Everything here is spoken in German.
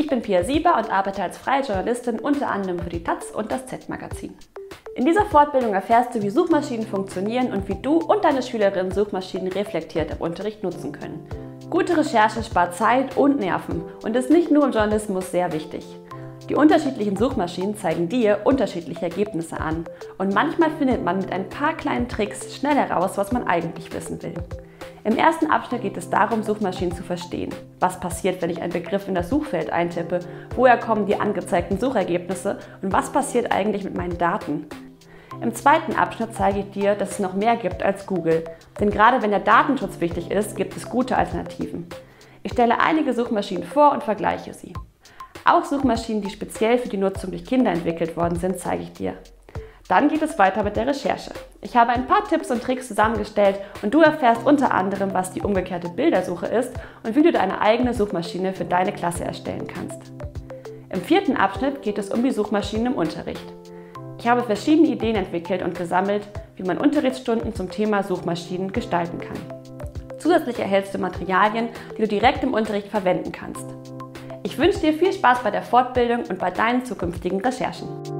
Ich bin Pia Sieber und arbeite als freie Journalistin unter anderem für die Taz und das Z-Magazin. In dieser Fortbildung erfährst du, wie Suchmaschinen funktionieren und wie du und deine Schülerinnen Suchmaschinen reflektiert im Unterricht nutzen können. Gute Recherche spart Zeit und Nerven und ist nicht nur im Journalismus sehr wichtig. Die unterschiedlichen Suchmaschinen zeigen dir unterschiedliche Ergebnisse an und manchmal findet man mit ein paar kleinen Tricks schnell heraus, was man eigentlich wissen will. Im ersten Abschnitt geht es darum, Suchmaschinen zu verstehen. Was passiert, wenn ich einen Begriff in das Suchfeld eintippe? Woher kommen die angezeigten Suchergebnisse? Und was passiert eigentlich mit meinen Daten? Im zweiten Abschnitt zeige ich dir, dass es noch mehr gibt als Google. Denn gerade wenn der Datenschutz wichtig ist, gibt es gute Alternativen. Ich stelle einige Suchmaschinen vor und vergleiche sie. Auch Suchmaschinen, die speziell für die Nutzung durch Kinder entwickelt worden sind, zeige ich dir. Dann geht es weiter mit der Recherche. Ich habe ein paar Tipps und Tricks zusammengestellt und du erfährst unter anderem, was die umgekehrte Bildersuche ist und wie du deine eigene Suchmaschine für deine Klasse erstellen kannst. Im vierten Abschnitt geht es um die Suchmaschinen im Unterricht. Ich habe verschiedene Ideen entwickelt und gesammelt, wie man Unterrichtsstunden zum Thema Suchmaschinen gestalten kann. Zusätzlich erhältst du Materialien, die du direkt im Unterricht verwenden kannst. Ich wünsche dir viel Spaß bei der Fortbildung und bei deinen zukünftigen Recherchen.